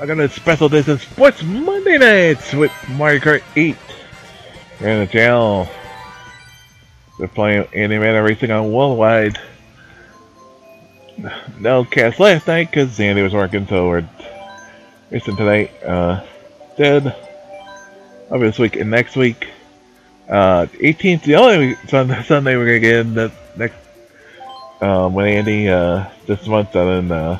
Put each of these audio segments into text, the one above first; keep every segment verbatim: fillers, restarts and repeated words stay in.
I got a special edition Sports Monday Nights with Mario Kart eight. We're in the channel. We're playing Andy Manor Racing on Worldwide. No cast last night because Andy was working, so we're racing tonight. Uh, dead. I'll be this week and next week. Uh, eighteenth, the only Sunday we're gonna get in the next. Um, when Andy, uh, this month, and then, uh,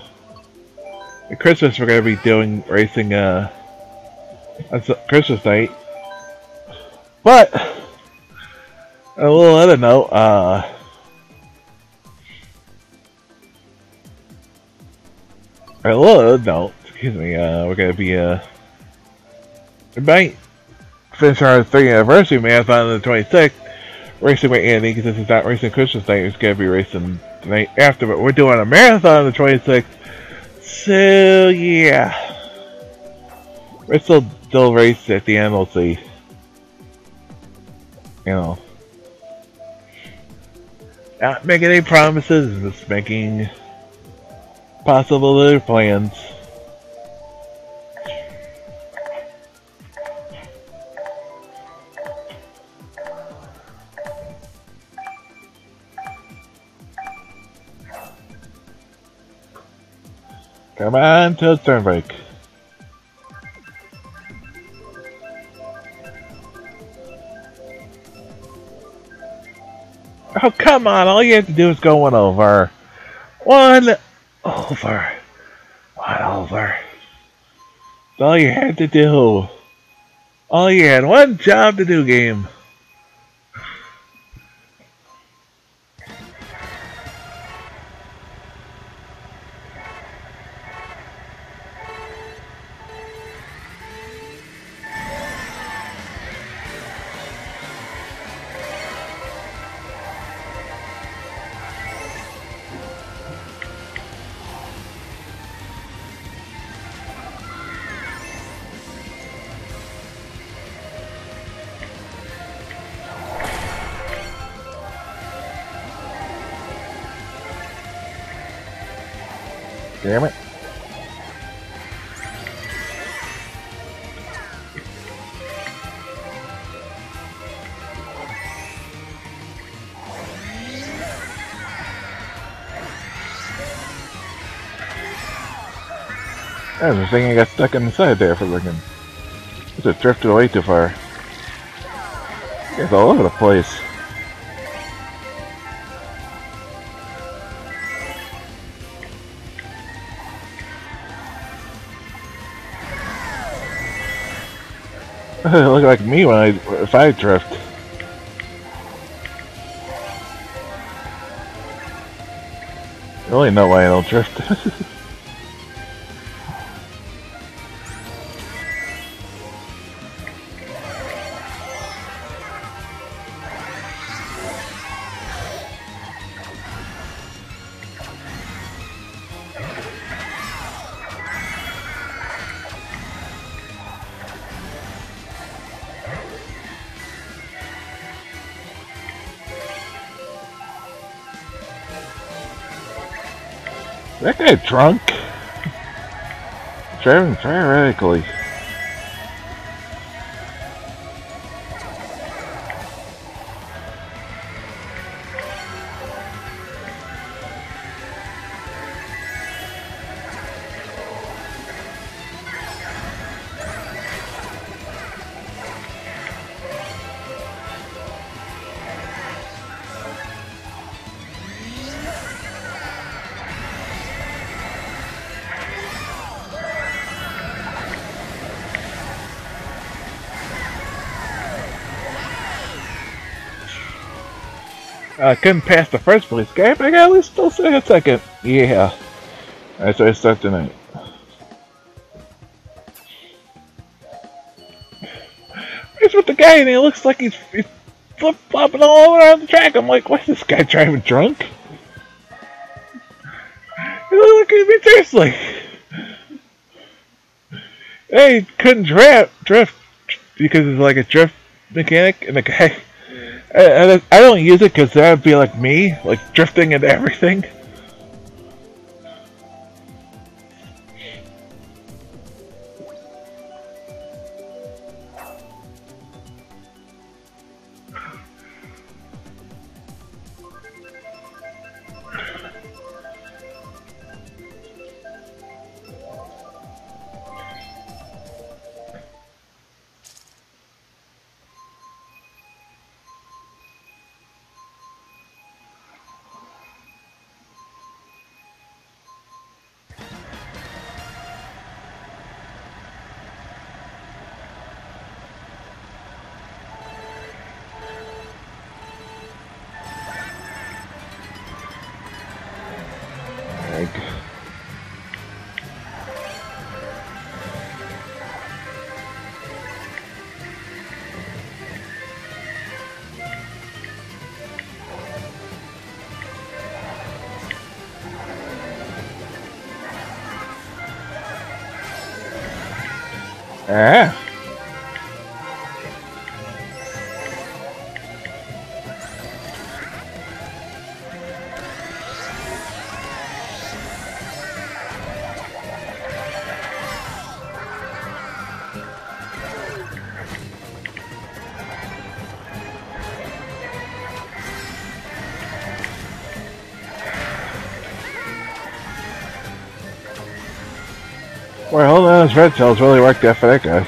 at Christmas we're gonna be doing racing, uh, on Christmas night. But, a little other note, uh, a little other note, excuse me, uh, we're gonna be, uh, we might finish our third anniversary marathon on the twenty-sixth. Racing with Andy, because this is not racing Christmas night, it's gonna be racing the night after, but we're doing a marathon on the twenty-sixth, so yeah, we're still, still race at the end, we'll see, you know, not making any promises, just making possible other plans. Come on to the turn break. Oh, come on. All you have to do is go one over. One over. One over. That's all you had to do. All you had one job to do, game. Damn it. I was thinking I got stuck on the side there for looking. It just drifted away too far. It's all over the place. It looked like me when I if I drift. I really know why I don't drift. That guy drunk? Driving radically. I couldn't pass the first place guy, but I got at least still second second. Yeah. Alright, so I start tonight. Where's with the guy and he looks like he's, he's flip flopping all around the track. I'm like, why's this guy driving drunk? He looked like he'd be seriously. Hey, he couldn't drift drift because it's like a drift mechanic and the guy. I don't use it because that would be like me, like drifting into everything. Ah. Boy, holding on his red cells really worked out for that guy.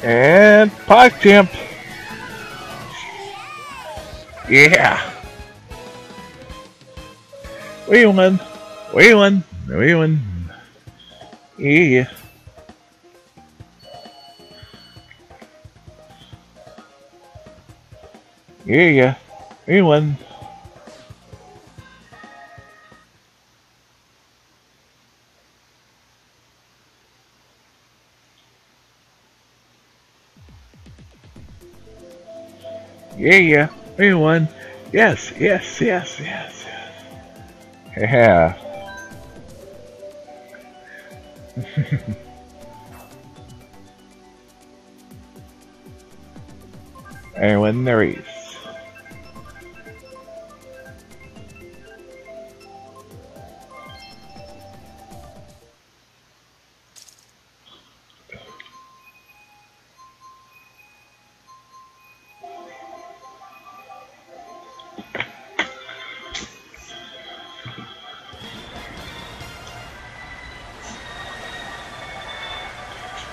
And PogChamp. Yeah. We won. We won. We won. Yeah. Yeah, yeah. We won. Yeah, yeah, we won. Yes, yes, yes, yes, yes. Yeah. I won the race.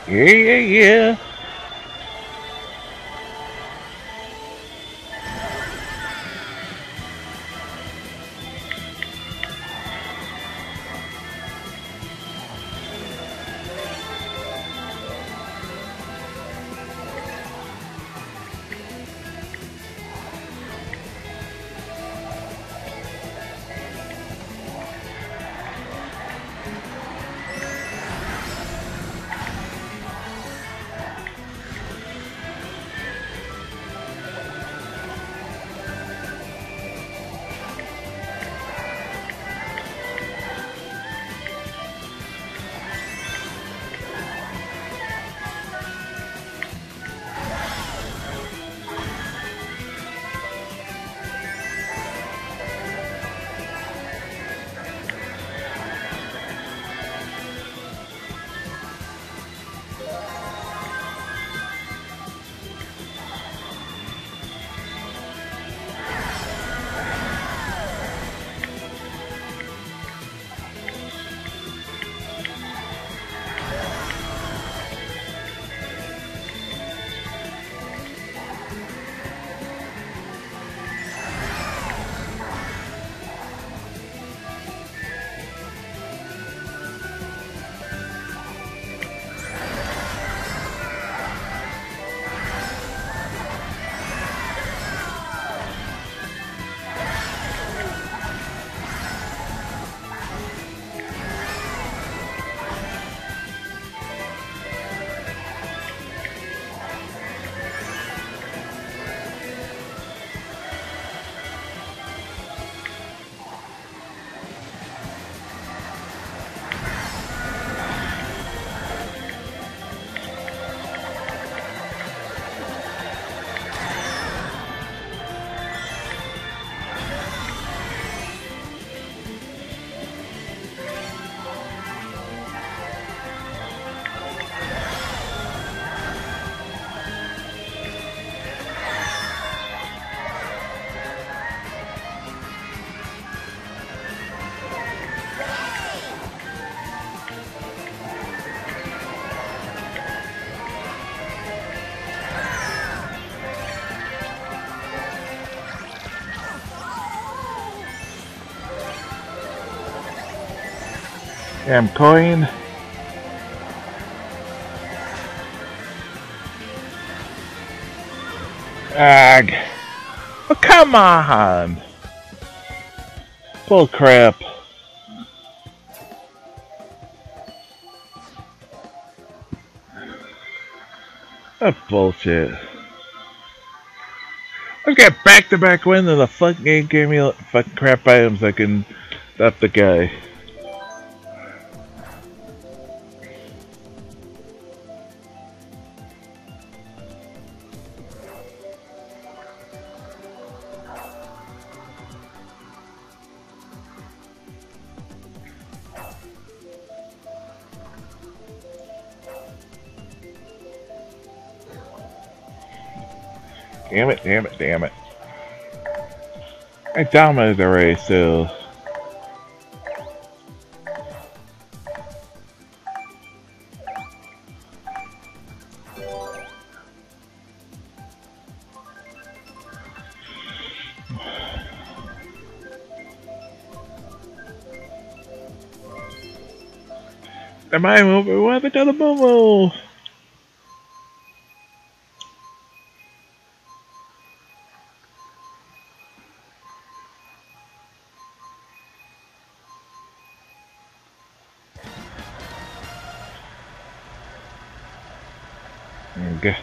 Yeah, yeah, yeah. am coin. Ag. Oh, come on! Bull crap. That's bullshit. I've got back-to-back wins and the fucking game gave me fucking crap items I can stop the guy. Damn it, damn it, damn it. I dominated the race, so... Am I moving? What happened to the bubble? Okay.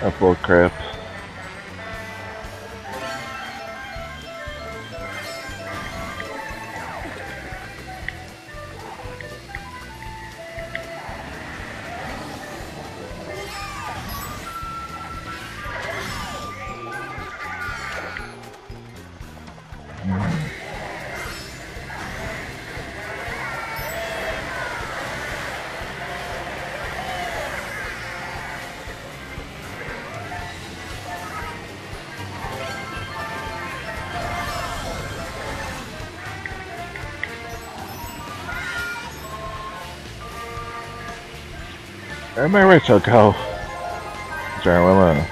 That's bull crap. Where my Rachel go? Sorry, well, uh,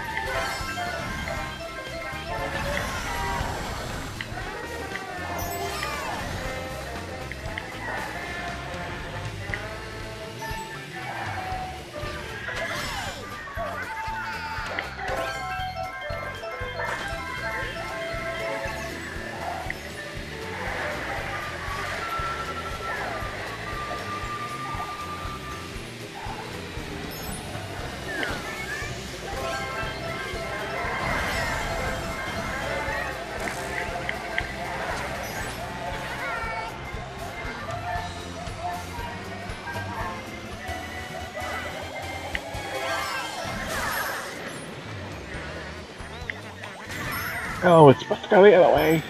oh, it's supposed to go the other way.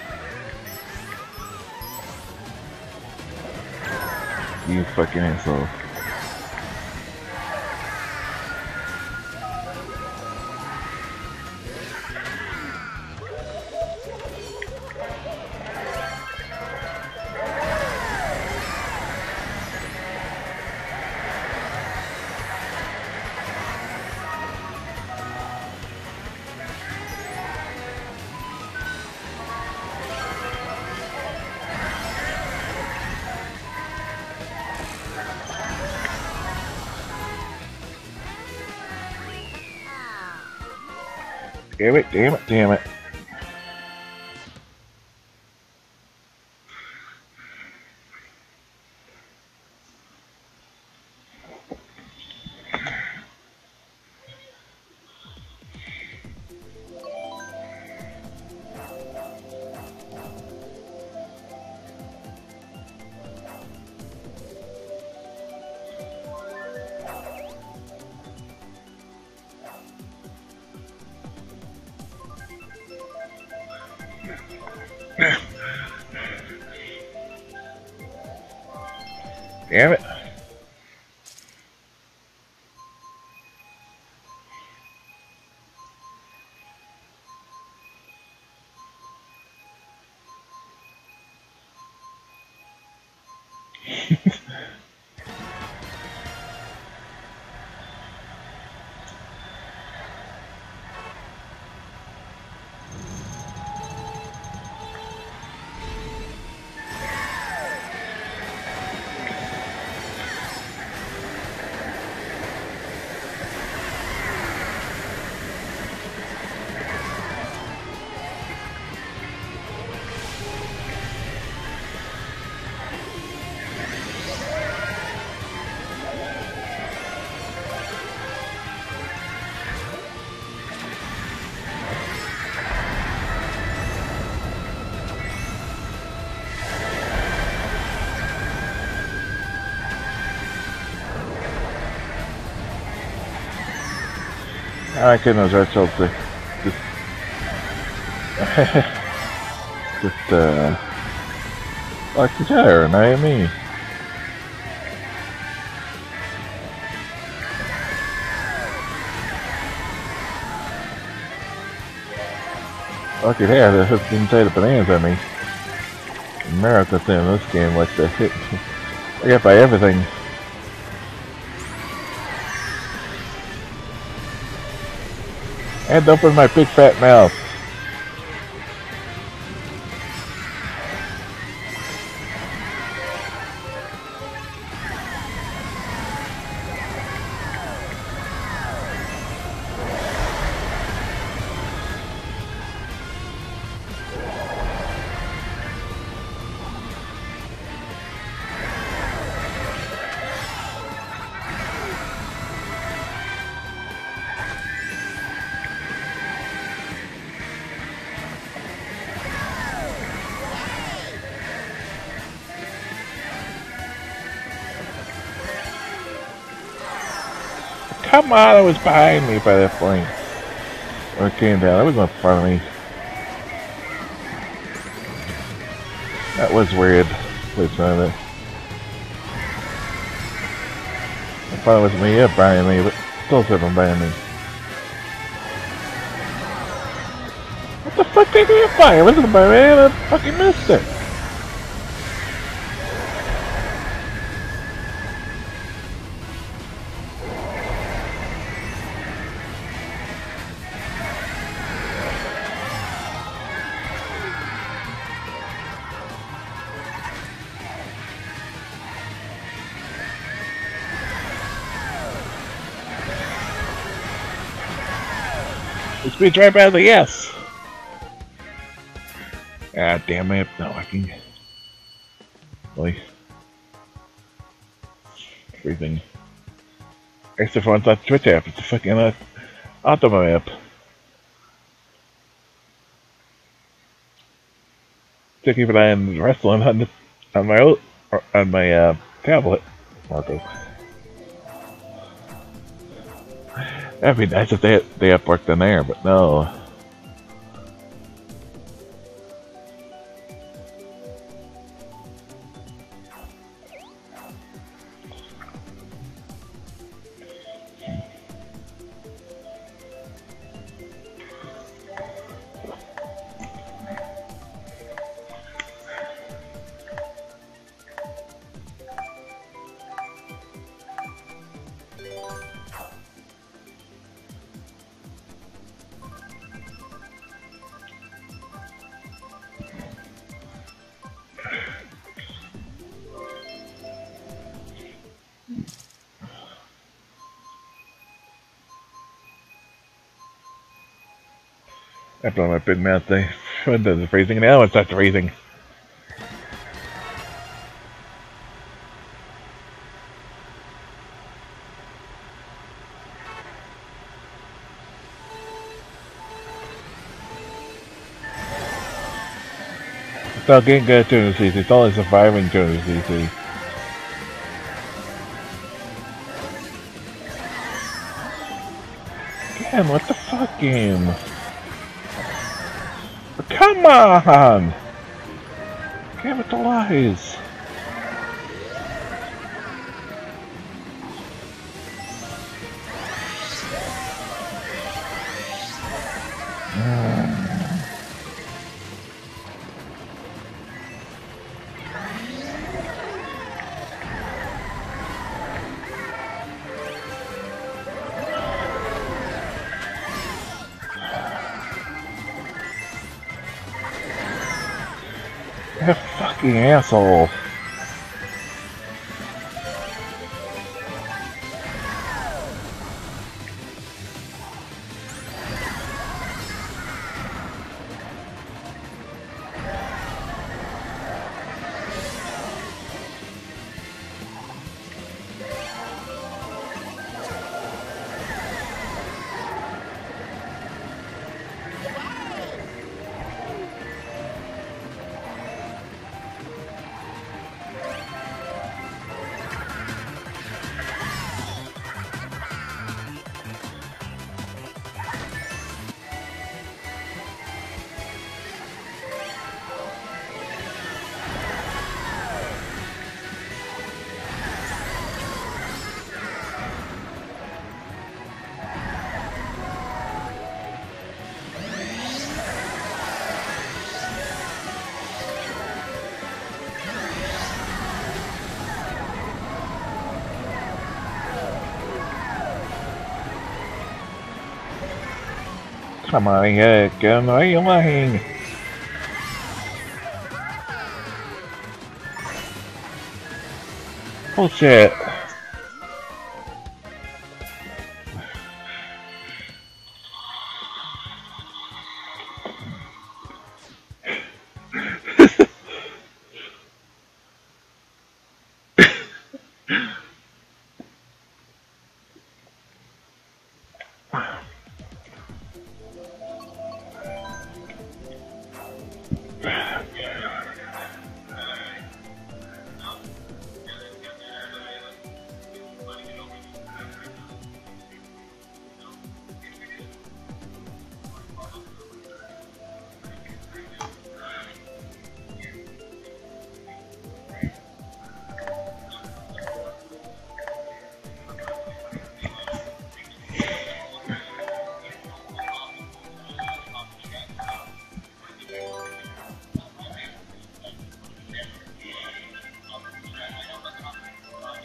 You fucking asshole. Damn it, damn it, damn it. Damn it. anche non so, so the, the, just uh, like the tire, and I mean. Like it has, it has been tied up in hands, I mean. Marathon thing in this game, like the hit. I got by everything. I had to open my big fat mouth. Come on, it was behind me by that point. When it came down, it was in front of me. That was weird. Place on it. I thought it was me up behind me, but still something behind me. What the fuck did you fire? It wasn't by me, I fucking missed it. Speeds right by the yes. Ah, damn it! No, I can. Really, everything. Except for on the Twitch app, it's a fucking uh, Optima app. So keep an eye on wrestling on the, on my on my uh, tablet. Okay. That'd be nice if they had, they had parked in there, but no. After on my big mouth thing, it's freezing now, it's not freezing. It's not getting good at tuning C C, it's only surviving tuning C C. Damn, what the fuck game? Come on! Give it the lies! Asshole. Come on here, come on. Bullshit.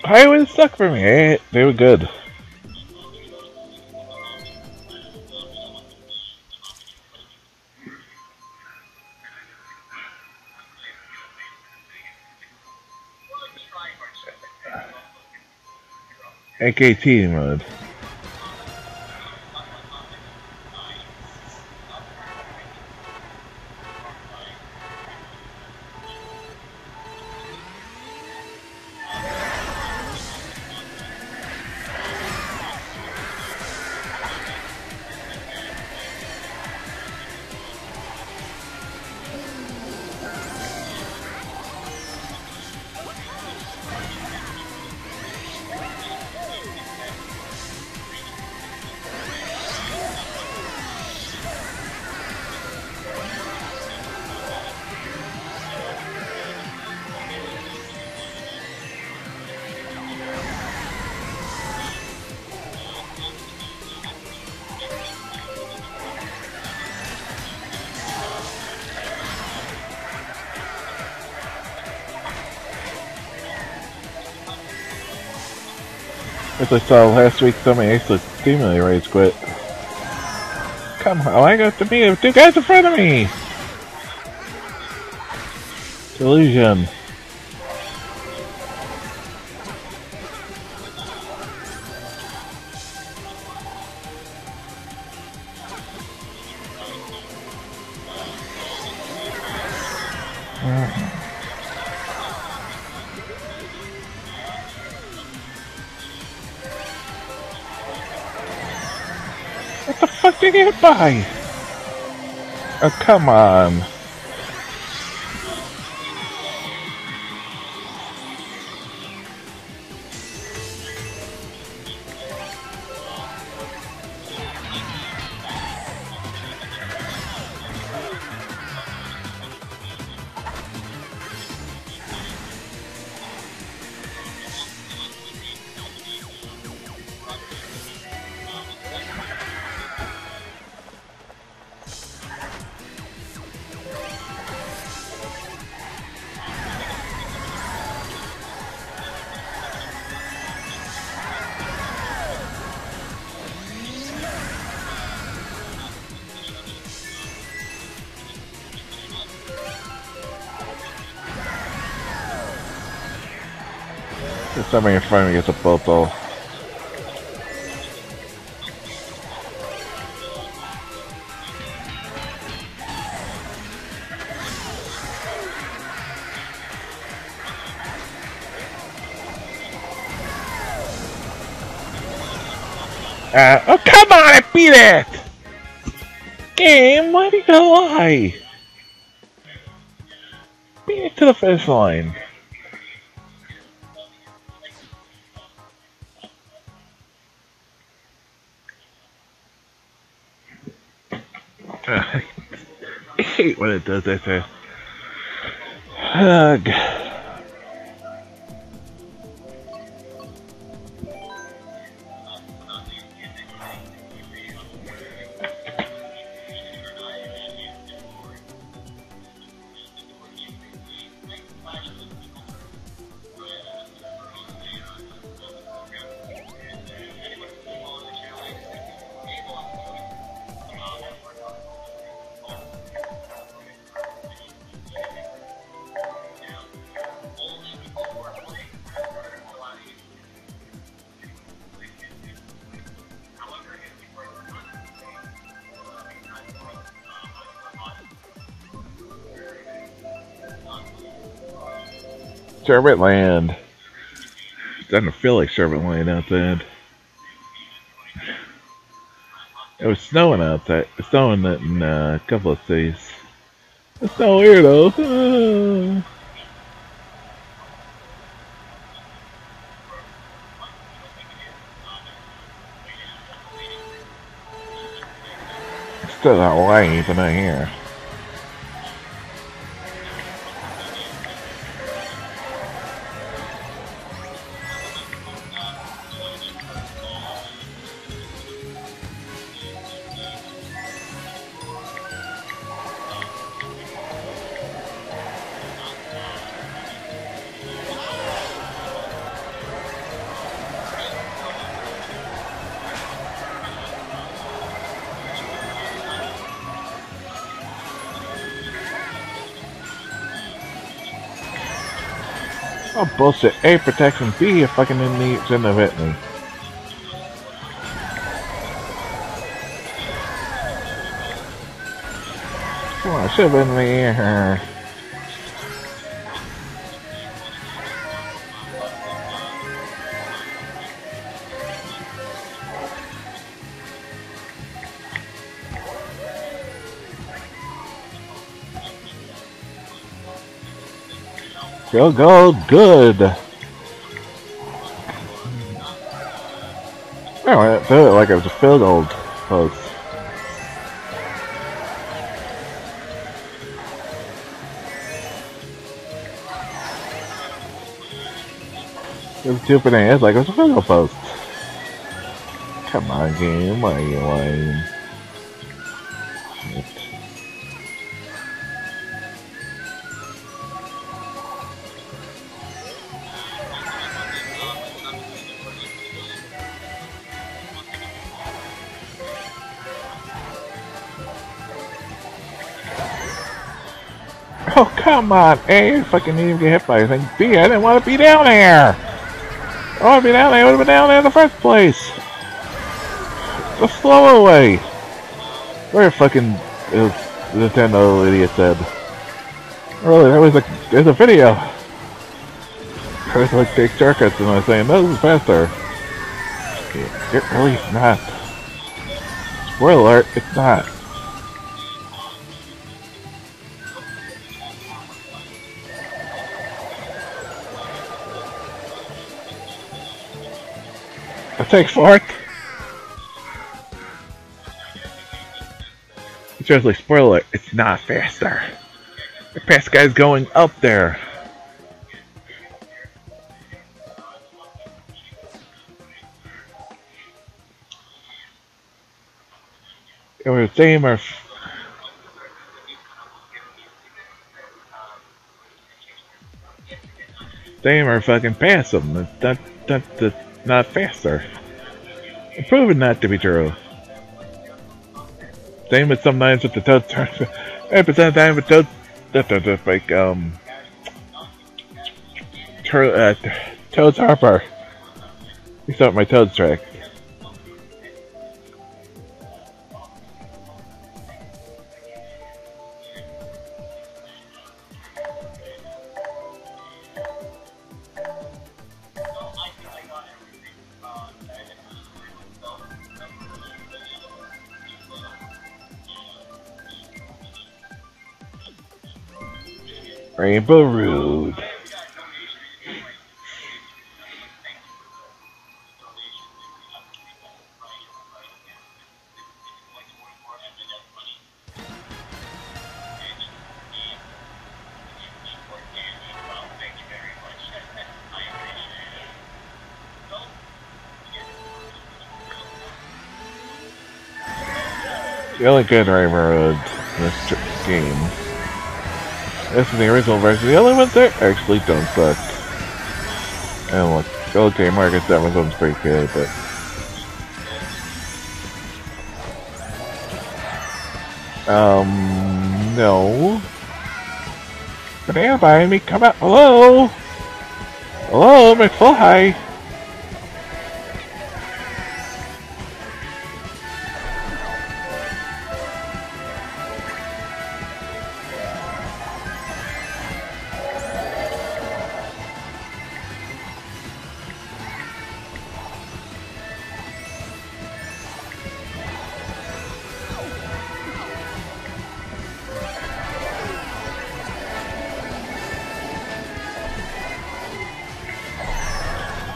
Highways suck for me. They were good. A K T mode. As I saw last week, so many aceless stimuli raids quit. Come on, I got to be two guys in front of me! Delusion. Get by. Oh, come on. Somebody in front of me gets a bolt though. Uh, oh come on, I beat it! Game, why do you lie? Beat it to the finish line. I hate when it does that too. Ugh. Servant Land. Doesn't feel like Servant Land out there. It was snowing outside. It was snowing in uh, a couple of cities. It's so weird though. Still not live, but not here. Oh bullshit, A, protection, B, if fucking in the it's in the veterinary. Come on, shove in the air. Go, go, good! I threw it like it was a field goal, folks. It was two bananas like it was a field goal post. Come on, game, why are you lying? Oh, come on, A, I fucking didn't even get hit by anything. B, I didn't want to be down there. I want to be down there, I would have been down there in the first place. The slow away. Where fucking is Nintendo idiot said. Really, there was a, there's a video. There's like big shortcuts and I was saying, no, this is faster. It really is not. Spoiler alert, it's not. Take fork. Seriously, spoiler, it's not faster. The past guy's going up there. It was the same or same or fucking pass them. It's not, not, the, not faster. Proven not to be true. Same with sometimes with the toad turns. Eight percent of the time with toad, that's like um, tur uh, Toad's Harper. You saw my Toad's track. Rainbow Road. The only good Rainbow Road in this game. This is the original version. The other ones there actually don't suck. And look, okay, Marcus, that one's one's pretty good, but um, no. Banana behind me, come out! Hello, hello, McFly.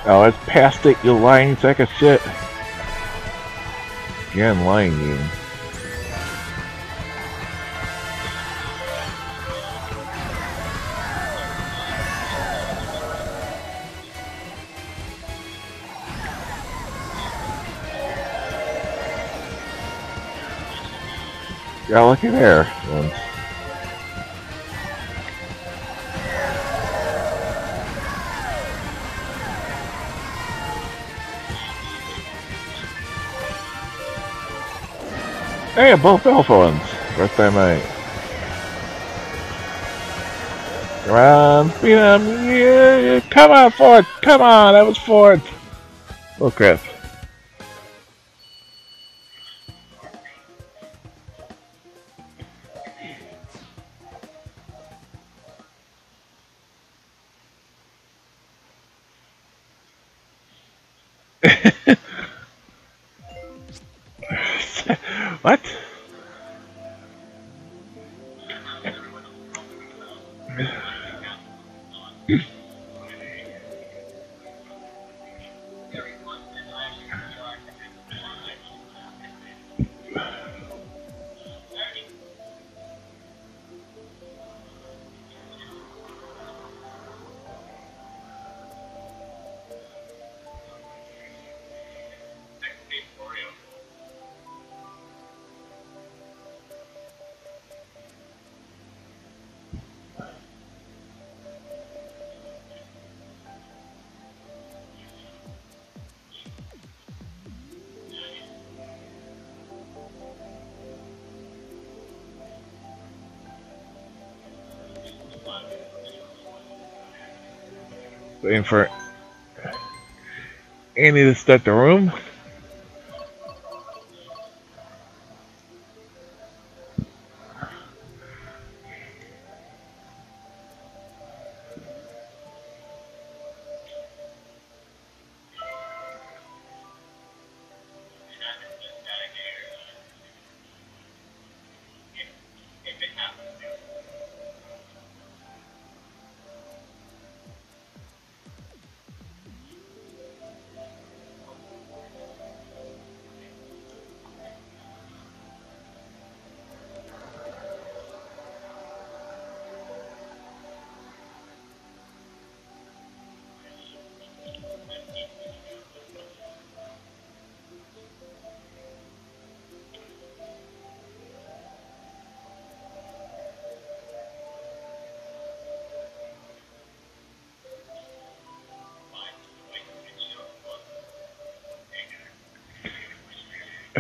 Oh, it's past it, you lying sack of shit. Again, lying you. Got lucky there once. Hey, both alpha ones. First time I. Come on, beat him! Yeah, yeah. Come on, Ford! Come on, that was Ford! Oh crap. What? Waiting for Andy to start the room.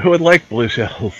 Who would like blue shells?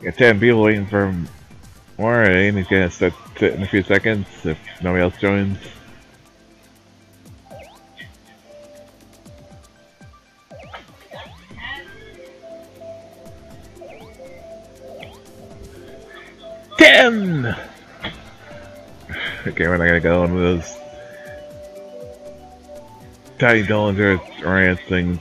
Got ten people waiting for more, and he's gonna sit in a few seconds if nobody else joins. ten! Okay, we're not gonna go on with those Tiny Dillinger rant things.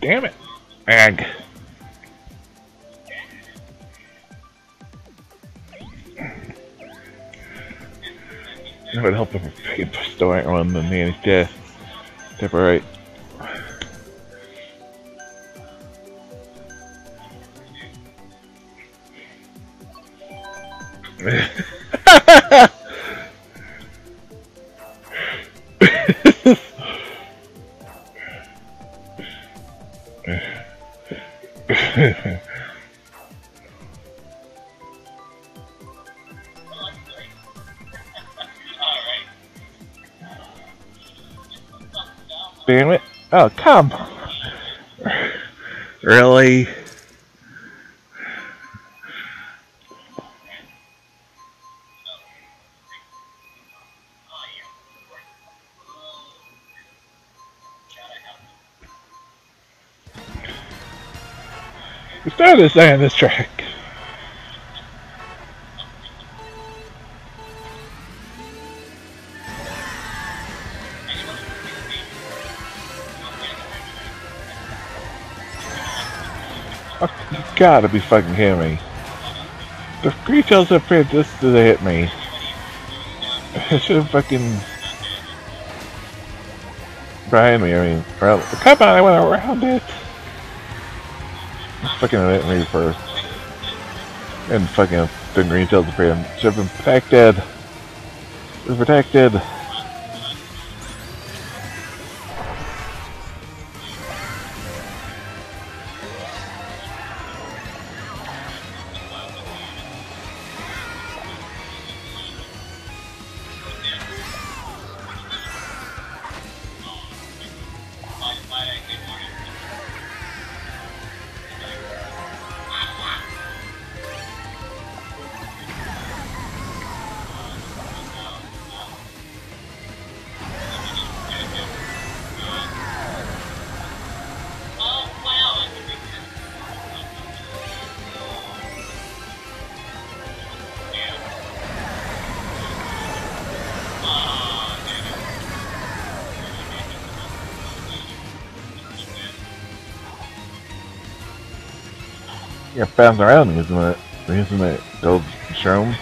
Damn it! Ag. That would help if I could push the right one than the N H S. Tip right. Damn it. Oh, come. Really? We started this thing on this track. Gotta be fucking kidding me. The three tails up here just to hit me. It should have fucking behind me, I mean, well, come on, I went around it. It's fucking hit me first. And fucking the green tails up here should have been protected. We're protected. Yeah, bounce around using that, using that gold shroom.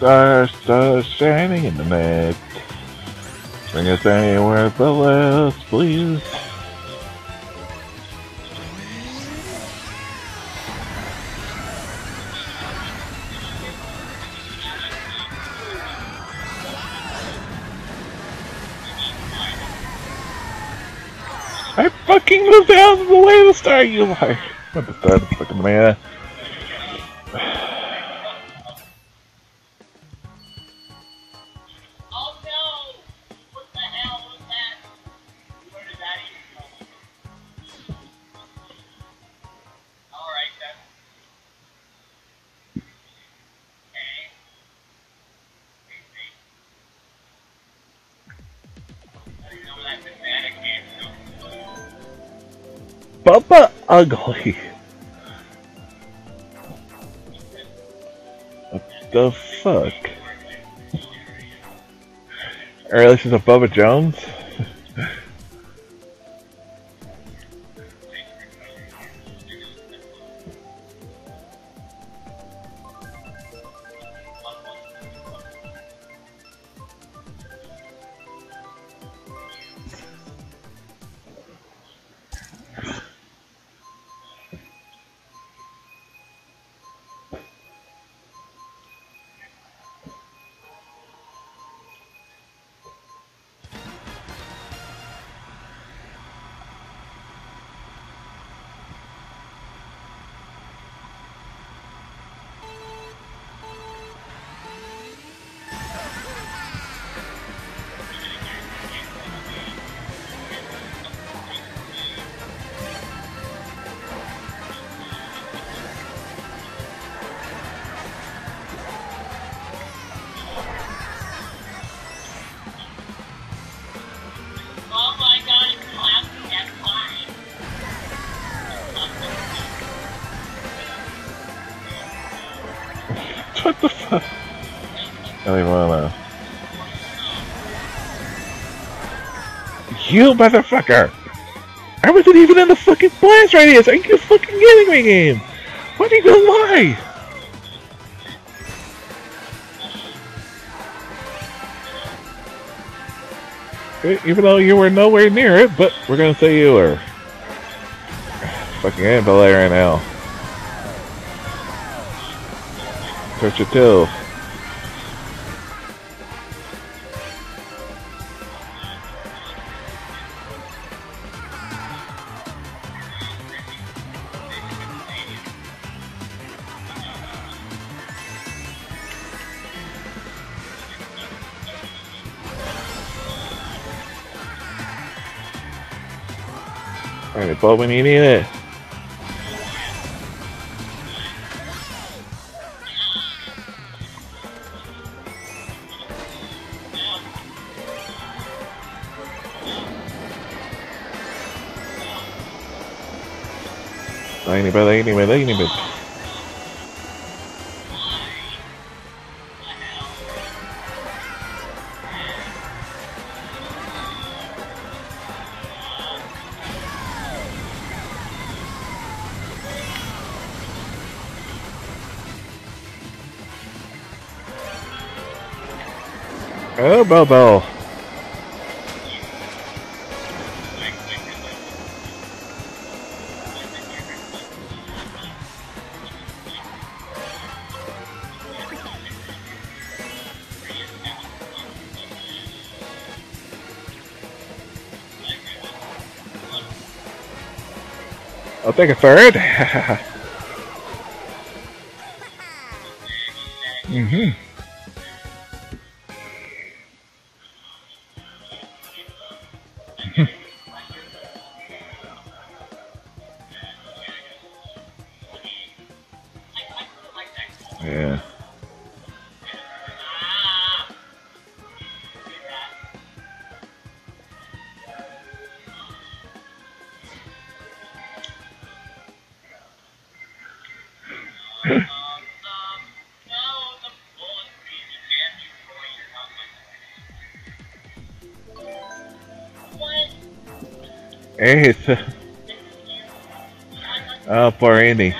stars, stars shining in the night. Bring us anywhere but less, please. I fucking moved out of the way of the star, you liar! What the third fucking man? Oh no! What the hell was that? Where did that even come from? Alright then. Okay. I didn't know that was magic, man. Bubba Ugly. What the fuck? Or this is a Bubba Jones? What the fuck? Andy Manor. You motherfucker! I wasn't even in the fucking blast radius! Are you fucking kidding me, game? Why do you go lie? Even though you were nowhere near it, but we're gonna say you were. Fucking Andy Manor right now. Touch your tail. Alright, but when you need it. Anybody, anybody, anybody. Oh, Bobo. I'll take a third. Mm-hmm. Yeah. Hey, it's, uh, oh, poor Andy.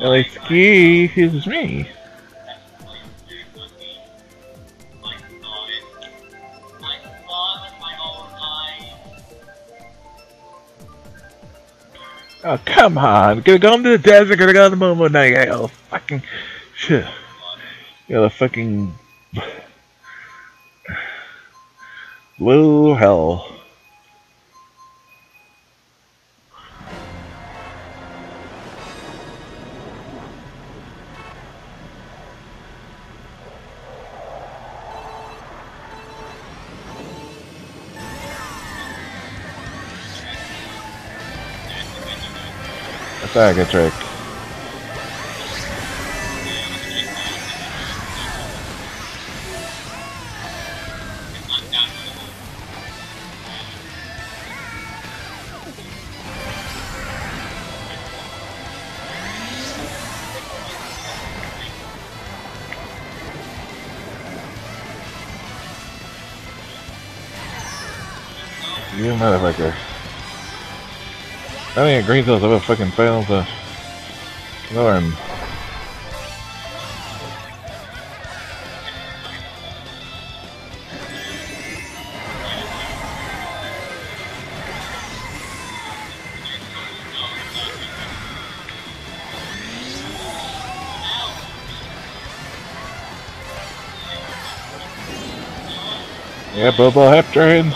Excuse me. Oh, come on. Gonna go into the desert, gonna go to the Momo Night. I gotta fucking. Shit. Gotta fucking. Blue hell. That's not a good trick. You motherfucker. I think a green cells have a fucking fail to learn. Yeah, Bobo Heptrain.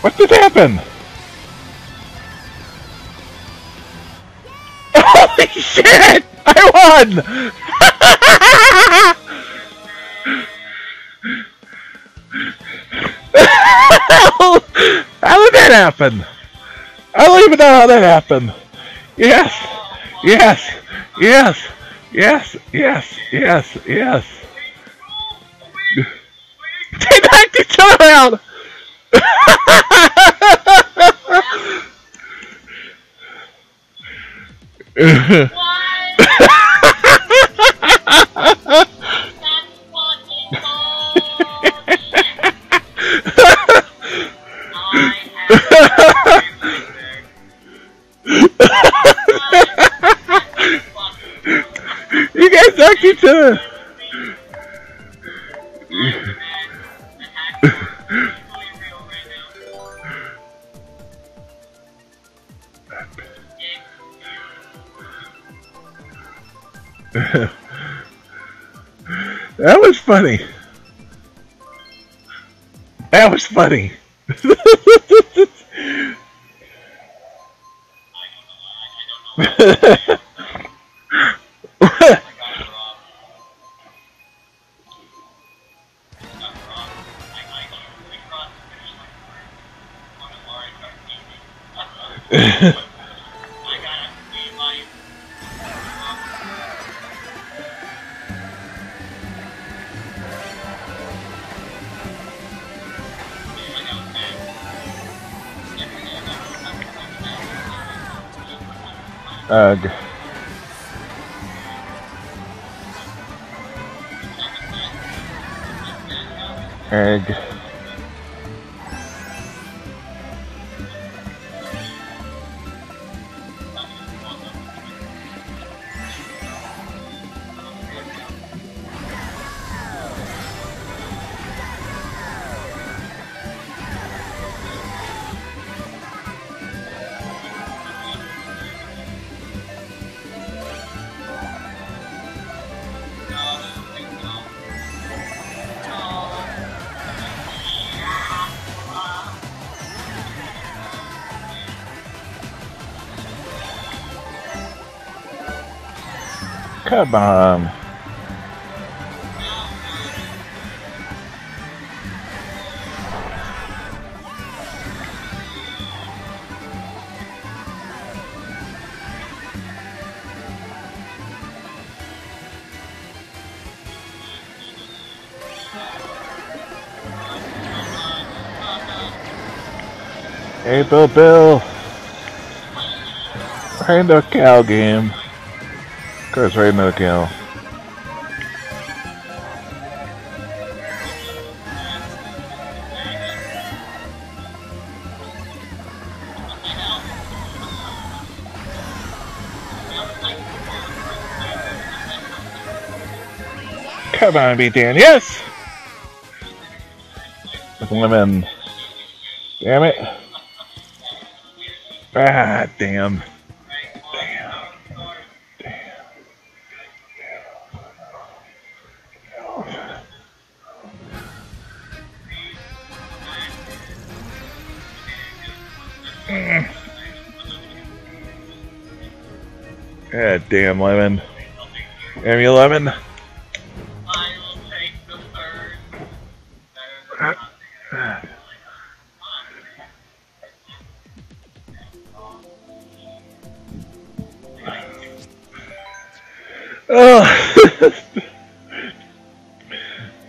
What did happen? Holy shit! I won! How did that happen? I don't even know how that happened. Yes! Yes! Yes! Yes! Yes! Yes! Yes! They knocked each other out! What? You guys knocked each other. That was funny. That was funny. Ugh. Ugh. Come on. Hey, Bill, Bill. Rain no cow game. Of course, rain no cow. Come on, be Dan. Yes. With lemon. Damn it. Ah, damn. Damn. Damn. Damn. Mm. Ah, damn lemon. Damn you, lemon. Oh,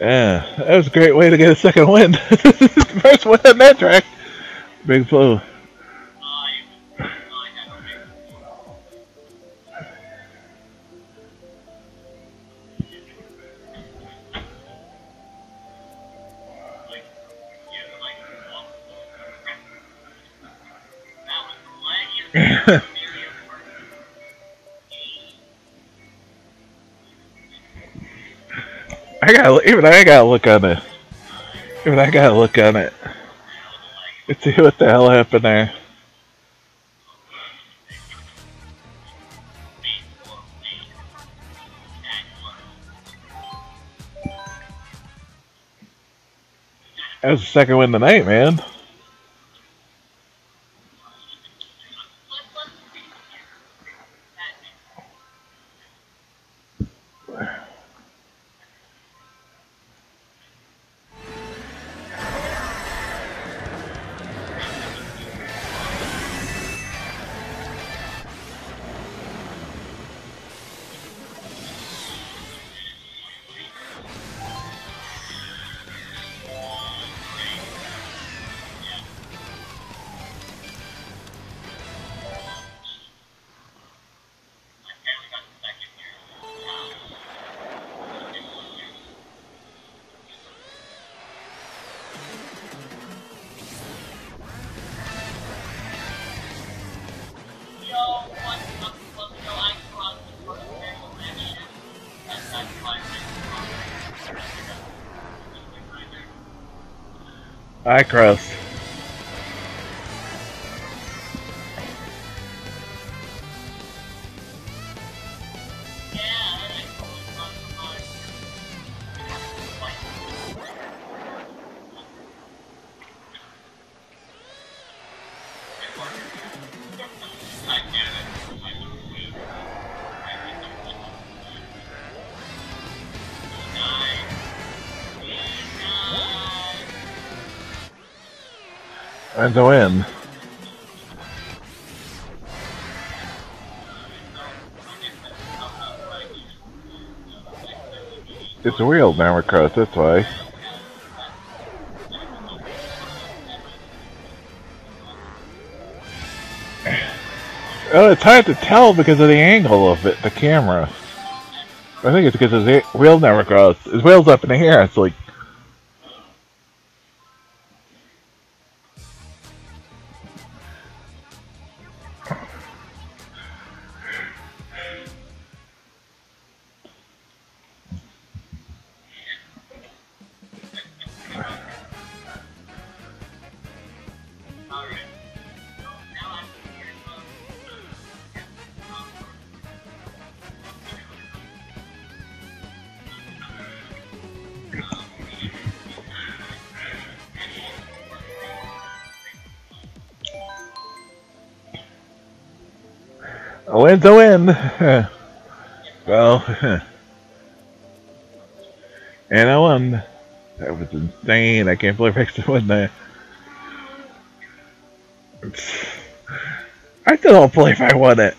yeah, that was a great way to get a second win. First win on that track. Big flow. I gotta, even I gotta look on it. Even I gotta look on it. Let's see what the hell happened there. That was the second win tonight, man. I crossed. And to win. It's a real Mario Kart, that's why. Oh, it's hard to tell because of the angle of it, the camera. I think it's because his the wheel never crossed. His wheel's up in the air, it's like... A win's a win. Well, and I won. That was insane. I can't believe I actually won that. I still don't believe I won it.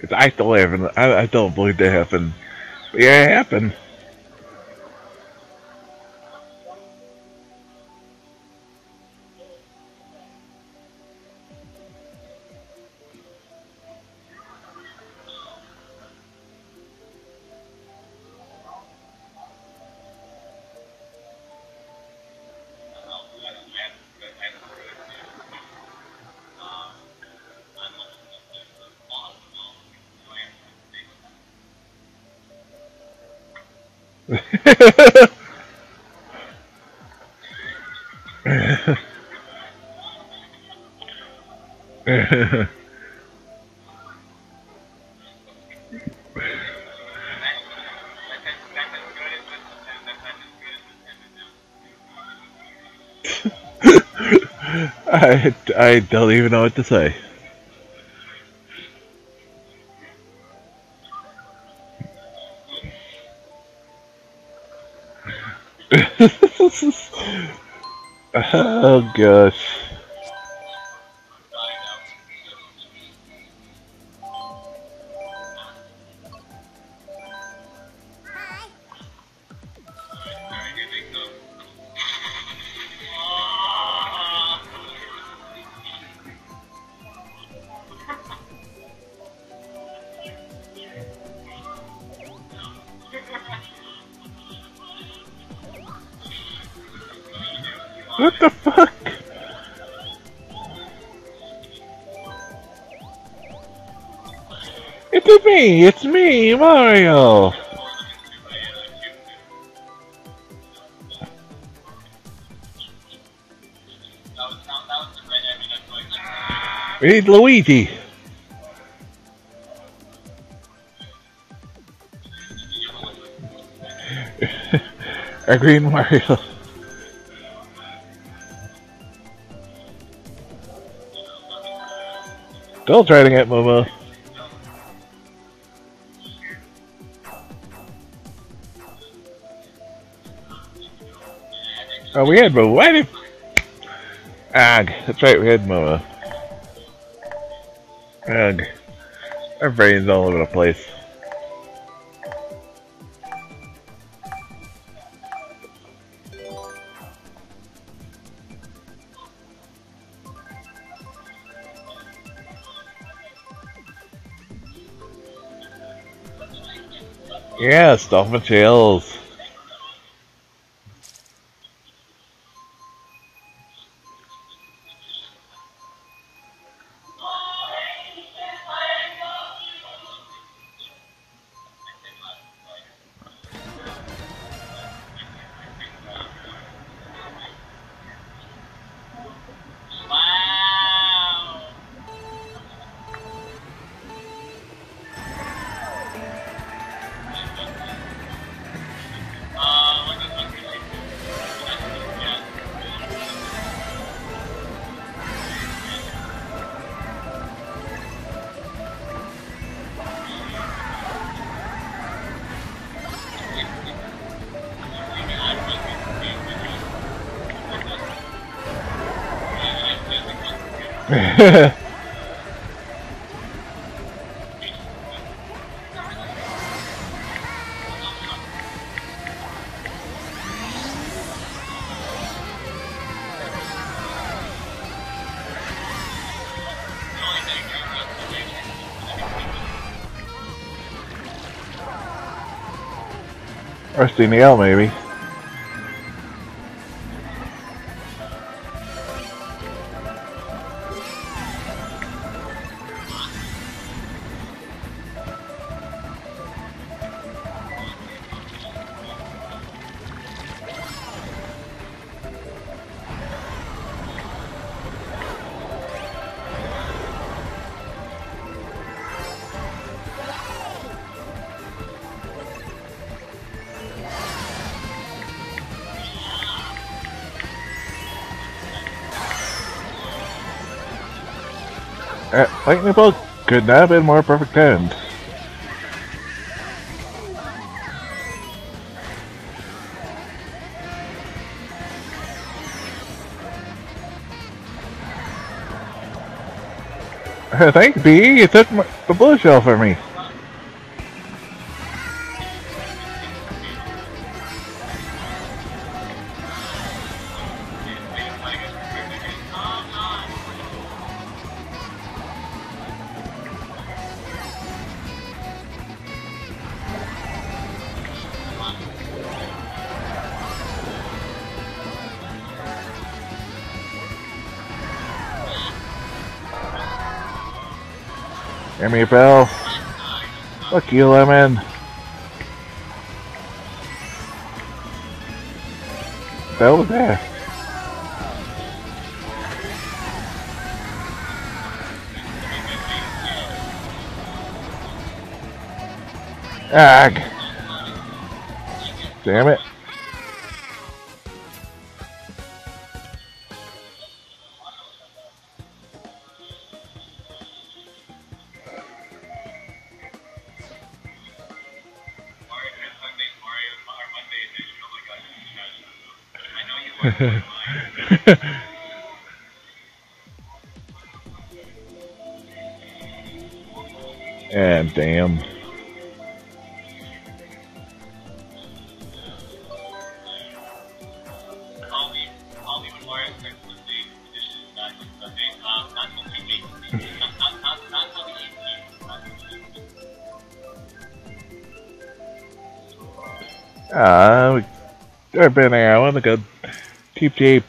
Cause I still haven't. I, I don't believe that happened. But yeah, it happened. I, I don't even know what to say. Oh gosh. What the fuck? It's me! It's me, Mario! We need Luigi! Our green Mario. Still trying to get Momo. Oh, we had Momo. Why did... Ugh, that's right, we had Momo. Ugh. Our brain's all over the place. Yeah, stuff my chills. Rusty Nail, maybe. Lightning Bolt could not have been more perfect timed. Thanks, B. You took my, the blue shell for me. Give me a bell. Fuck you, Lemon. Bell was there. Ag. Damn it. And damn. Ah, I've been there. I want to go. Deep, deep.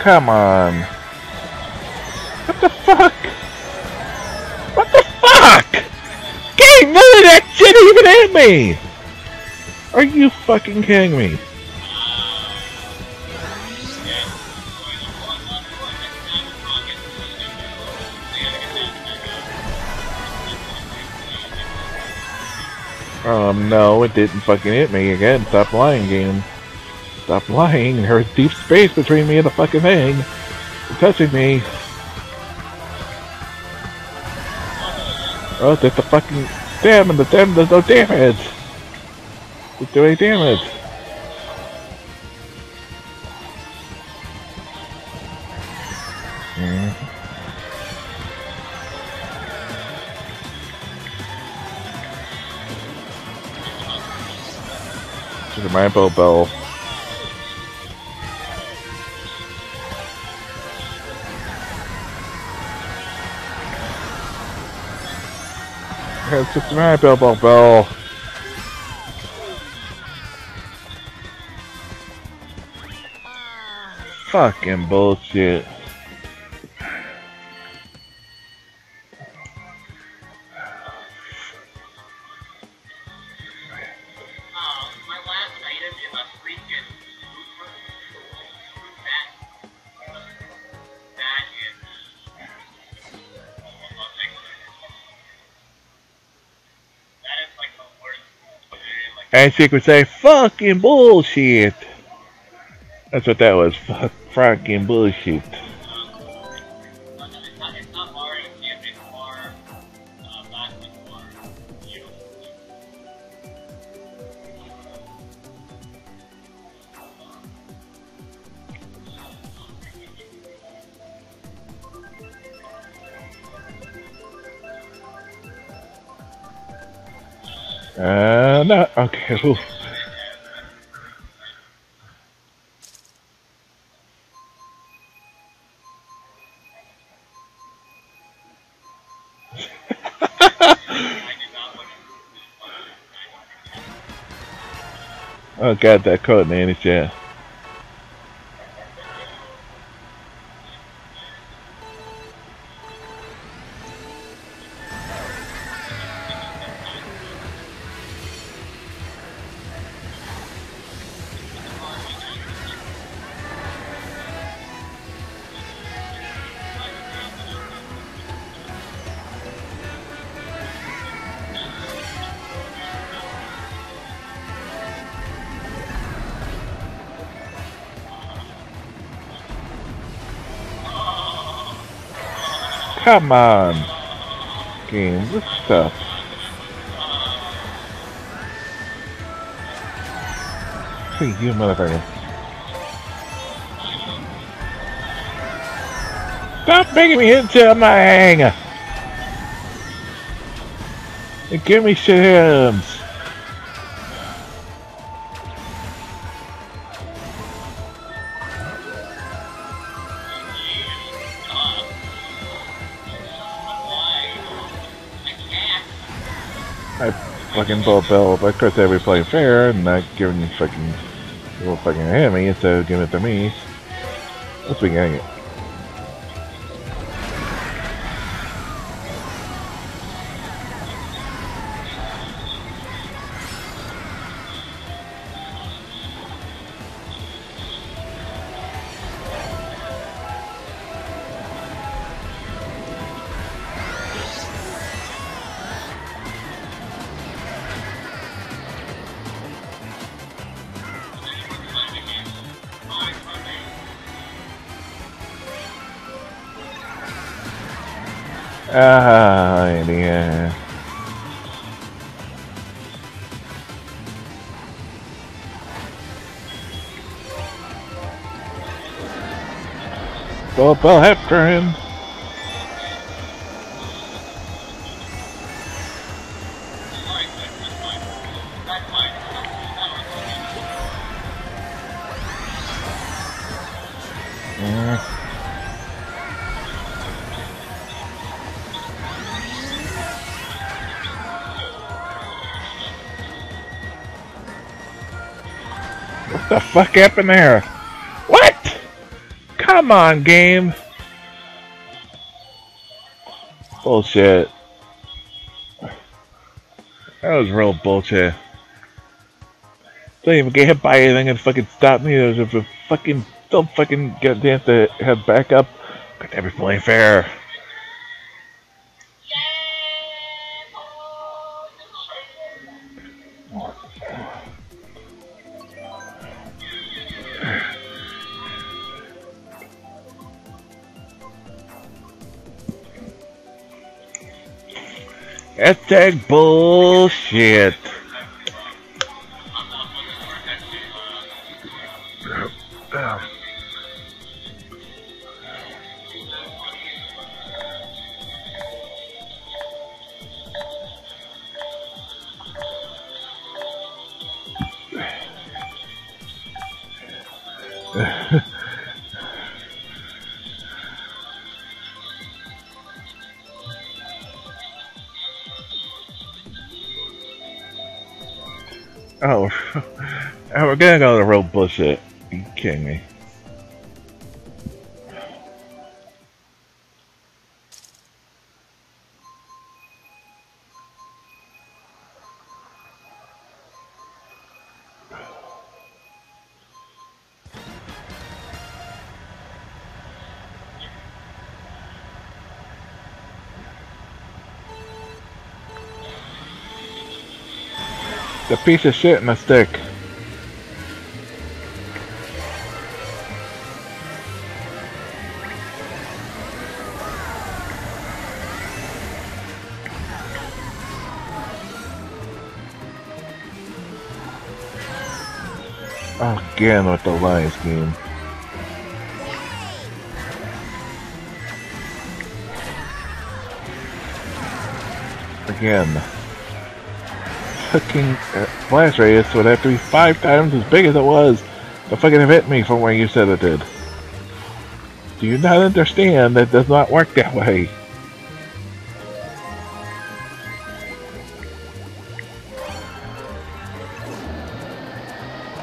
Come on. What the fuck? What the fuck? Game, none of that shit even hit me! Are you fucking kidding me? Um, no, it didn't fucking hit me again. Stop lying, game. Stop lying, there was deep space between me and the fucking thing. You're touching me. Oh, there's the fucking damn, and the damn does no damage. It's doing damage. Mm. This is my bow bell. That's just right, Bell Bell Bell. Fucking bullshit. And she could say, fucking bullshit. That's what that was. Fuck, fucking bullshit. Uh, no, okay, oof. Oh god, that caught me in his chair. Come on, game, this stuff. See you, motherfucker. Stop making me into my anger. And give me shims. Fucking Bob Bell, but of course they were playing fair and not giving you fucking little fucking hammy instead of giving it to me. Let's be getting it. Ah, yeah. Go up after him. The fuck up in there? What? Come on, game. Bullshit. That was real bullshit. Don't even get hit by anything and fucking stop me. There's a fucking don't fucking get damn to have backup. Could never play fair. Hashtag bullshit. Oh, we're gonna go to the real bullshit. Are you kidding me? The piece of shit and a stick. Again with the Lions game. Again. Fucking uh, blast radius would have to be five times as big as it was to fucking have hit me from where you said it did. Do you not understand that does not work that way?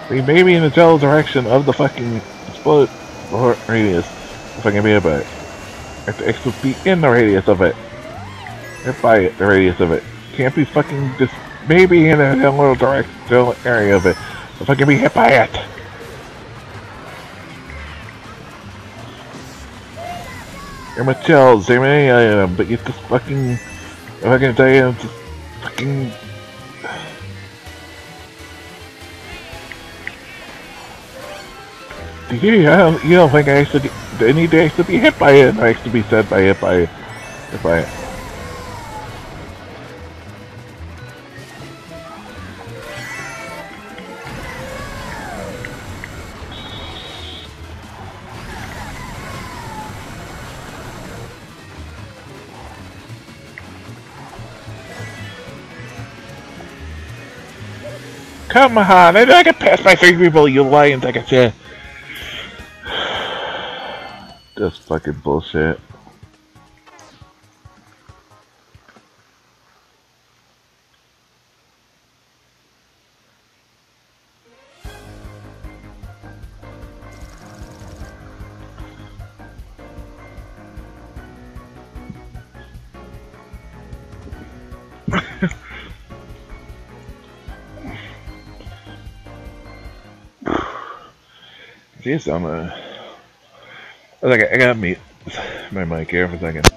We may be in the general direction of the fucking explode or radius, if I can be about it. I have to actually be in the radius of it. If by it, the radius of it. Can't be fucking just maybe in a little directional area of it, if I can be hit by it. You're my chills, I mean, I am, but you just fucking, if I can tell you, just fucking. You, I don't, you don't think I actually I need to actually be hit by it, and I actually be said by it, by it, by it. Come on, I, I can pass by three people, you lions, I got you. That's fucking bullshit. Jeez, I'm a... Okay, I gotta mute my mic here for a second.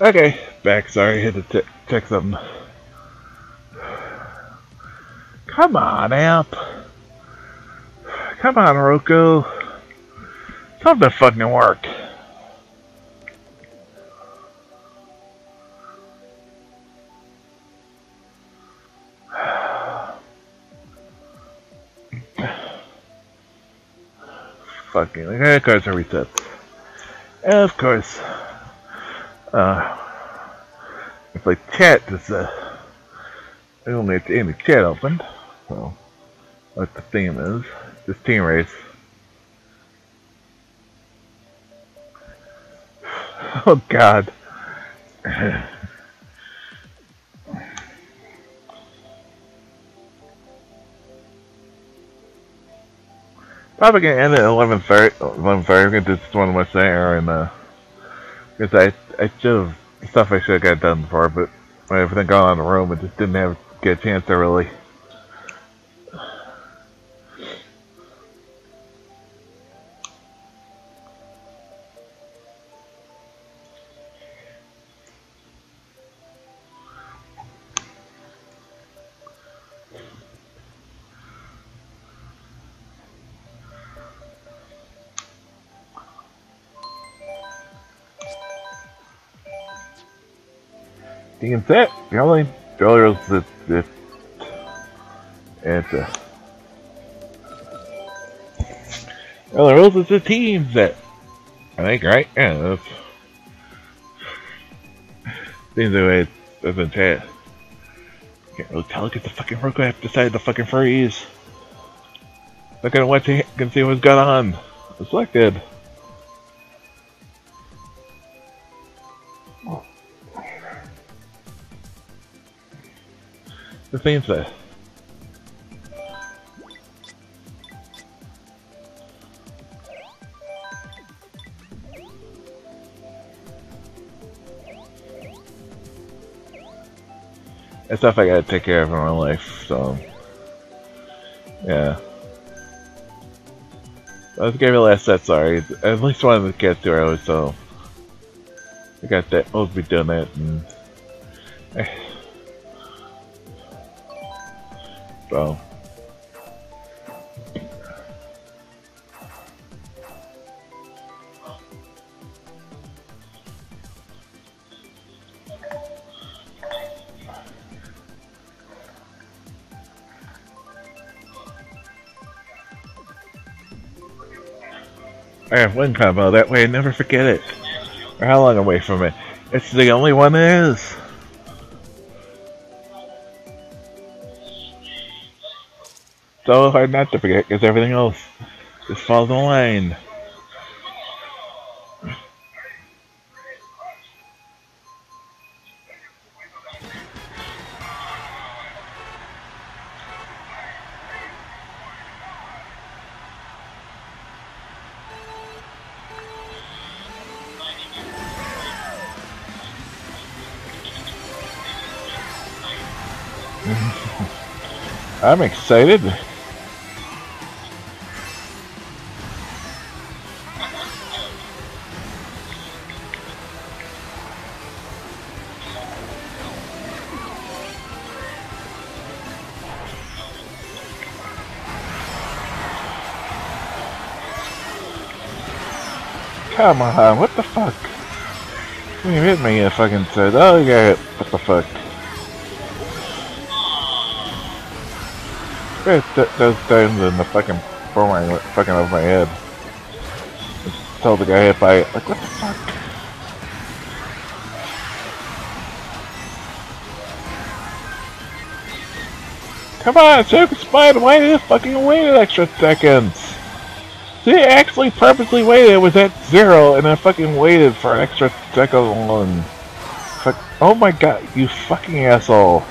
Okay, back. Sorry, I had to check something. Come on, Amp. Come on, Roku. Tell them to fucking work. Fucking, like, of course I reset. Of course. Uh, if I chat, this, uh, I only have to end the chat open. So, what the theme is. This team race. Oh, God. Probably gonna end at eleven thirty. eleven thirty. I'm gonna do this one West Air and, uh, because I, I should have, stuff I should have got done before, but when everything got on the room, I just didn't have, get a chance to really. Dean's set. The only failure is that it, it's a. The only rules is the team set. I think, right? Yeah, that's. Seems the way it's been chat. Can't really tell. Get the fucking Roku app decided to fucking freeze. Look at what you can see what's got on. It's selected. The theme set. That's stuff I gotta take care of in my life, so yeah. I was gonna be last set, sorry. At least one of the cats two hours, so I got that. I'll be doing that and so, I have one combo, that way I never forget it. Or how long away from it? It's the only one that is. So hard not to forget because everything else just falls in line. I'm excited. Come on, what the fuck? You hit me, you fucking said. Oh, you got hit. What the fuck? Those times in the fucking form went fucking over my head. I told the guy hit by it. Like, what the fuck? Come on, Circus Spider, why did it fucking wait an extra seconds? They actually purposely waited. It was at zero, and I fucking waited for an extra second long. Fuck! Oh my god, you fucking asshole!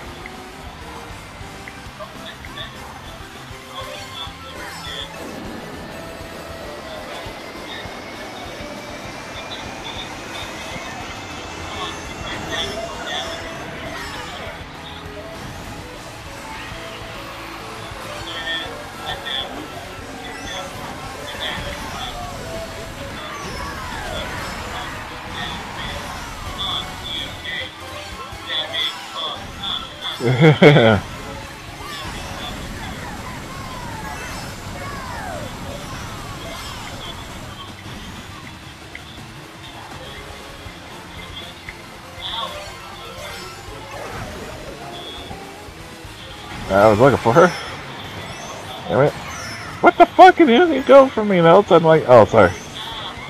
I was looking for her. Damn it. What the fuck is you going for me? And all of a sudden, like, oh, sorry.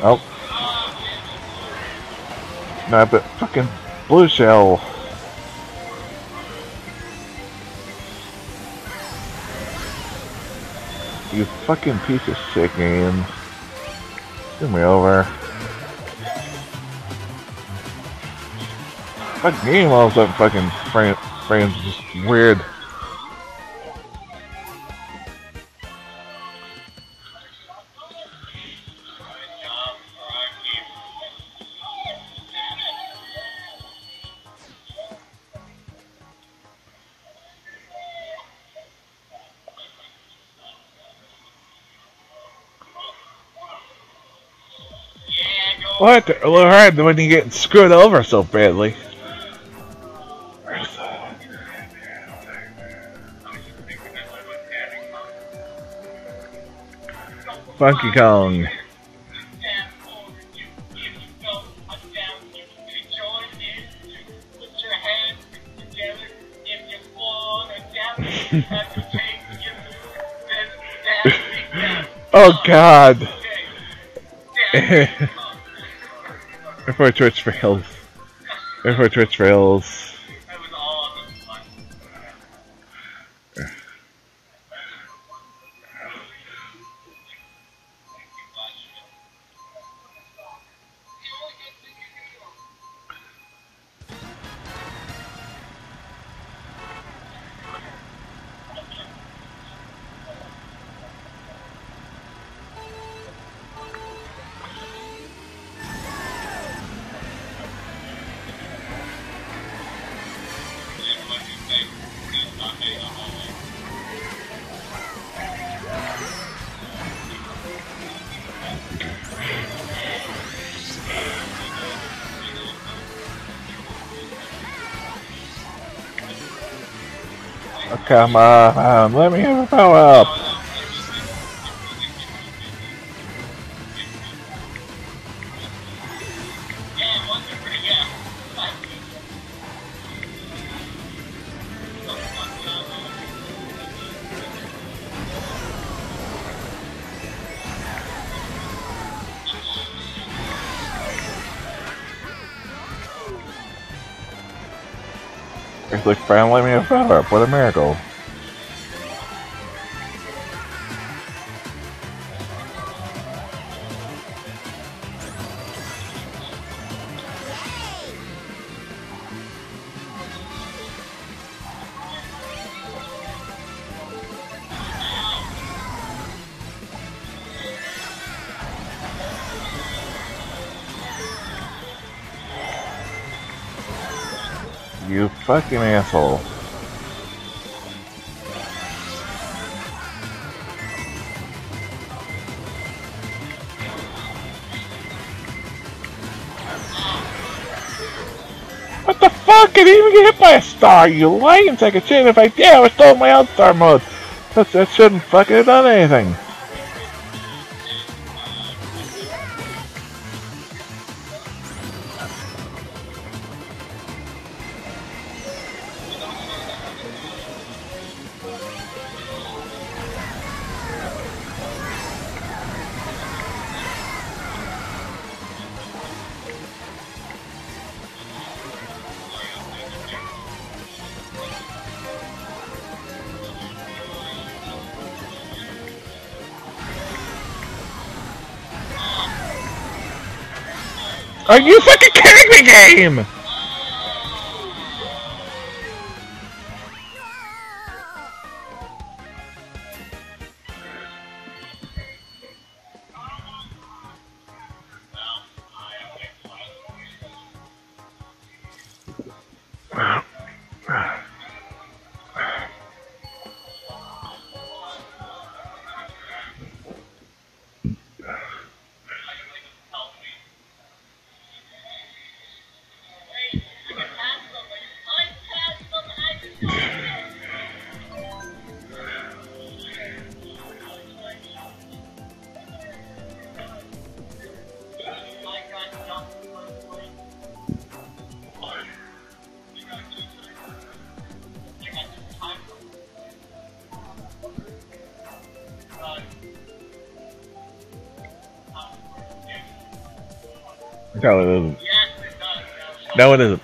Nope. No, but fucking blue shell. You fucking piece of shit game. Screw me over. Fuck game all of a sudden fucking frame, frames just weird. What? Well, it hard when you're getting screwed over so badly. Funky Kong. Oh God. Before Twitch fails. Before Twitch fails. Come on, let me have a power up. It's like finally me a power up. What a miracle. You fucking asshole. What the fuck? I didn't even get hit by a star, you lying sack of shit. If I did, I was still in my own star mode. That, that shouldn't fucking have done anything. Are you fucking kidding me, game? It probably isn't. No, it isn't.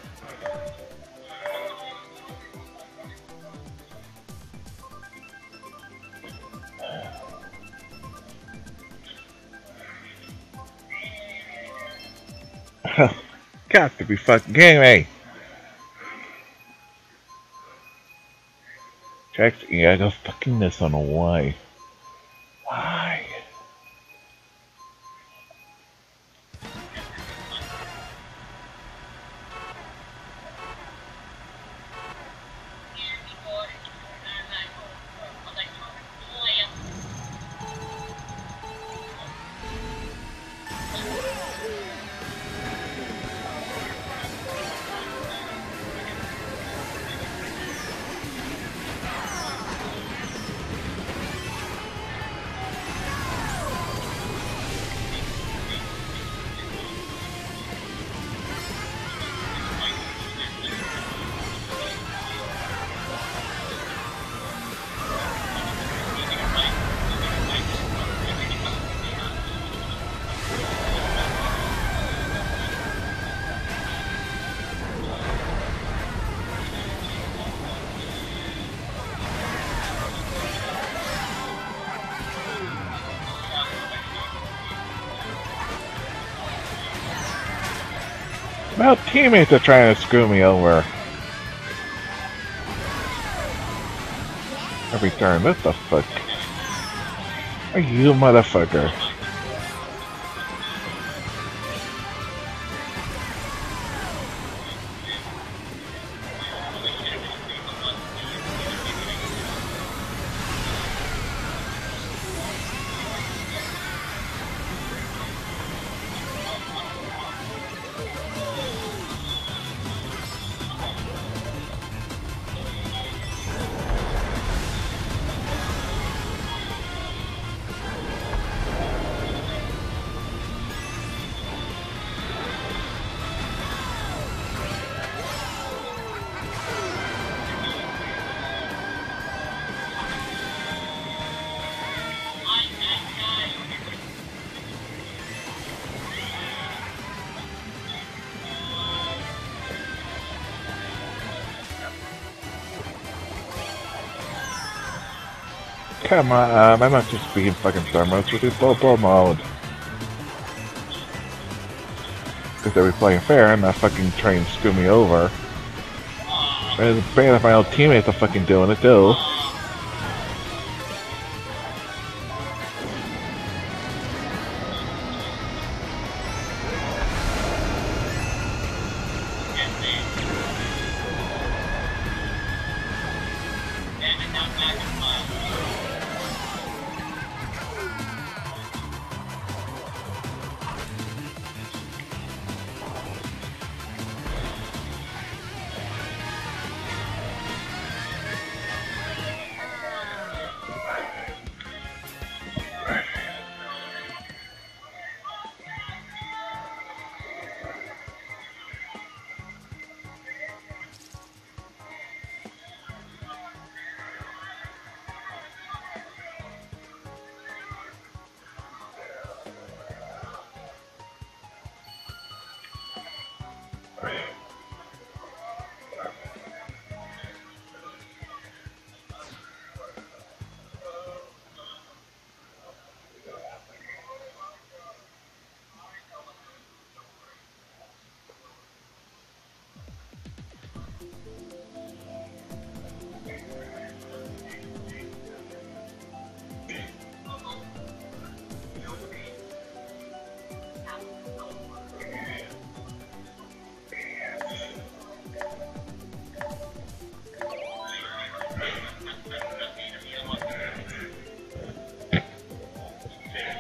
Oh, got to be fucking kidding me. Jack, you gotta go fucking this on a why. Why? Well, teammates are trying to screw me over. Every turn, what the fuck? Are you motherfucker? Come on, um, I'm not just being fucking thermos with this Bobo mode. Because they'll be playing fair and not fucking trying to screw me over. And it's bad if my old teammates are fucking doing it too.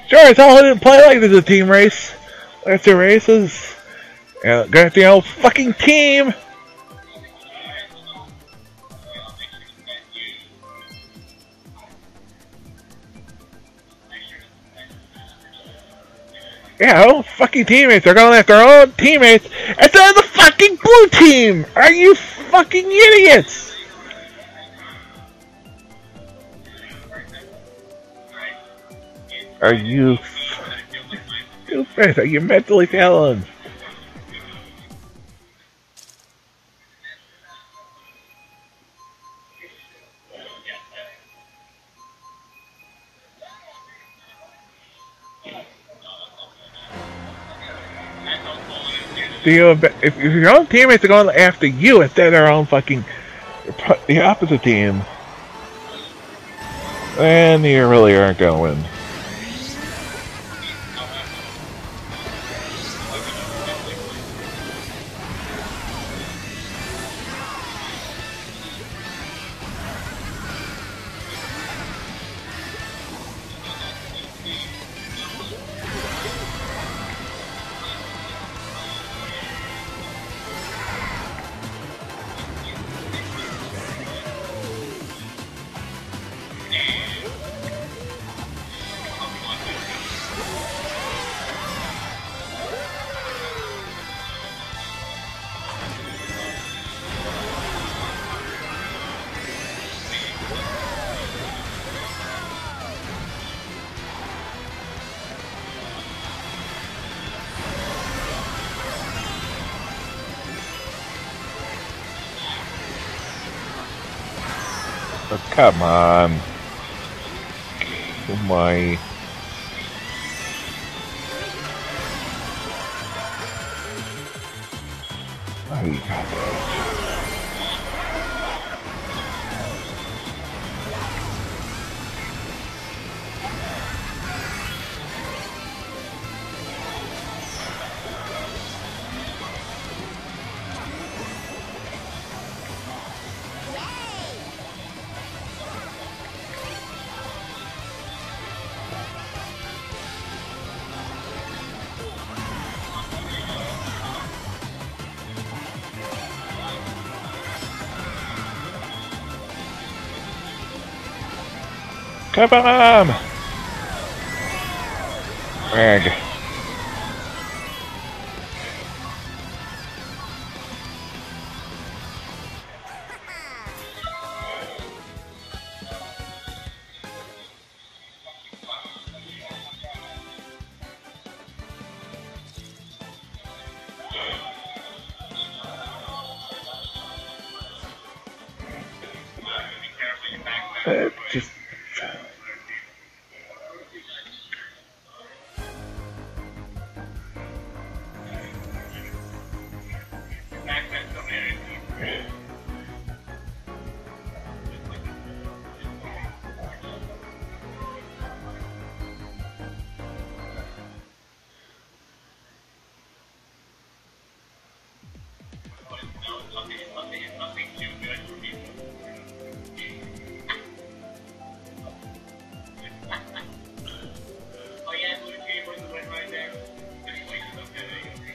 Sure, it's all I didn't play like this is a team race. That's your races. Yeah, gonna have to be an old fucking team. Yeah, old fucking teammates. They're going after their own teammates instead of the fucking blue team. Are you fucking idiots? Are you... Are you mentally challenged? steal. If your own teammates are going after you instead of their own fucking the opposite team, then you really aren't gonna win. Come on. Oh my. Oh, you got Kaboom! Rag.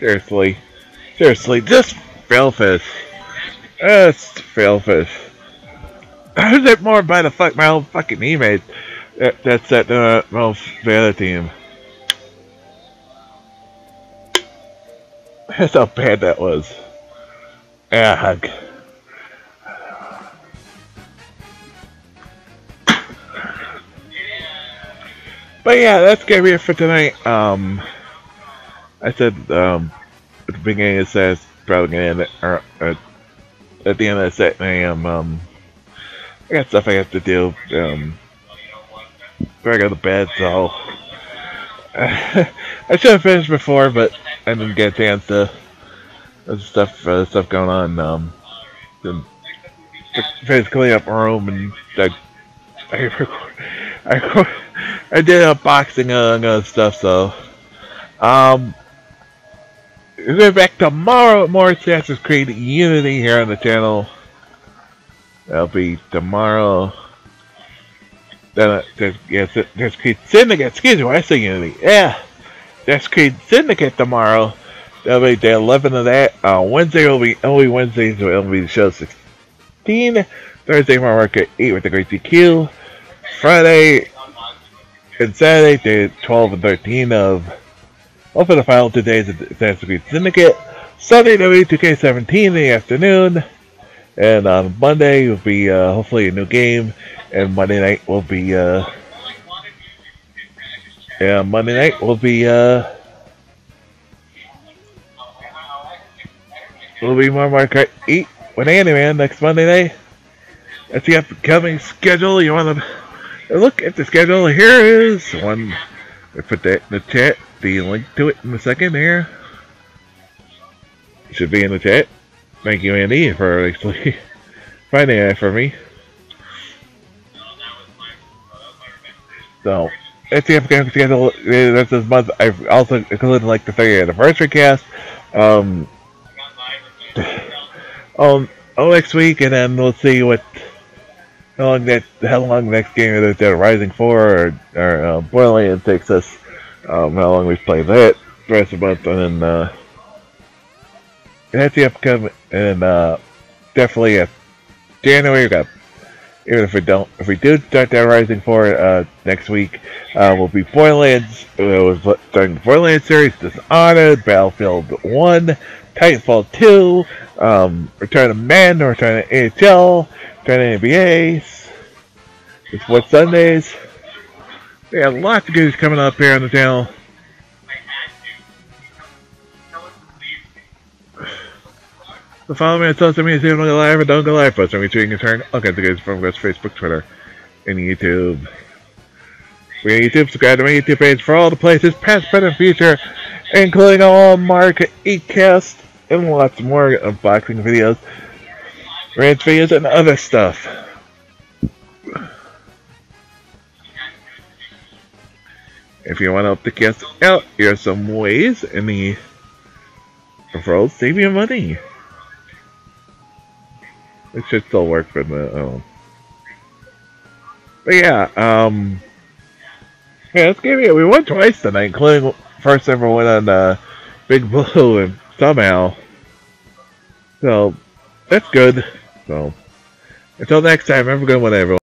Seriously, seriously, this failfish, this failfish. I was it more by the fuck my own fucking teammates. That, that's that uh, most the other team. That's how bad that was. Ugh. But yeah, that's gonna be it for tonight. Um. I said, um, at the beginning it says, probably gonna end it, or, or at the end of the set, I am, um, I got stuff I have to do, um, before I go to bed, so, I should have finished before, but I didn't get a chance to, there's stuff, uh, stuff going on, um, to finish cleaning up my room, and I, I record, I record, I did unboxing and other stuff, so, Um, we're back tomorrow with more Assassin's Creed Unity here on the channel. That'll be tomorrow. Then, uh, there's, yes, there's Creed Syndicate. Excuse me, I say Unity. Yeah, there's Creed Syndicate tomorrow. That'll be the eleventh of that. Uh, Wednesday will be only Wednesdays. It'll be the show sixteen. Thursday, Mario Kart eight with the Great C Q. Friday and Saturday, the twelve and thirteen of. Open the final two days of Assassin's Creed Syndicate. Sunday there'll be two K seventeen in the afternoon, and on Monday will be uh, hopefully a new game. And Monday night will be uh, yeah Monday night will be uh, will be more Mario Kart eight with Andy Manor next Monday night. That's the upcoming schedule. You want to look at the schedule? Here is one. I put that in the chat. The link to it in a second here. should be in the chat. Thank you, Andy, for actually finding that for me. So, that's the upcoming schedule. That's this month. I've also included like the thirtieth anniversary cast. Um, um, oh, next week, and then we'll see what how long that how long the next game is that Rising four or, or uh, Borderlands takes us. Um, how long we've played that the rest of the month, and then uh, that's the upcoming. And uh, definitely, uh, January we got. Even if we don't, if we do start down Rising four uh, next week, uh, we'll be Borderlands. It was starting the Borderlands series, Dishonored, Battlefield one, Titanfall two, um, Return to Manor, Return to N H L, Return to N B A. It's what Sundays. We have lots of goodies coming up here on the channel. So follow me on social media, see if I'm going live or don't go live. Post on me tweeting in turn. All kinds of guys from Facebook, Twitter, and YouTube. We on YouTube, subscribe to my YouTube page for all the places, past, present, and future, including all Mario Kart eight cast and lots more unboxing videos, rants videos, and other stuff. If you want to help the cast out, here are some ways in the referrals save you money. It should still work for the, oh. But yeah, um, yeah, let's give it, we won twice tonight, including first ever win on, uh, Big Blue, and somehow, so, that's good, so, until next time, have a good one, everyone.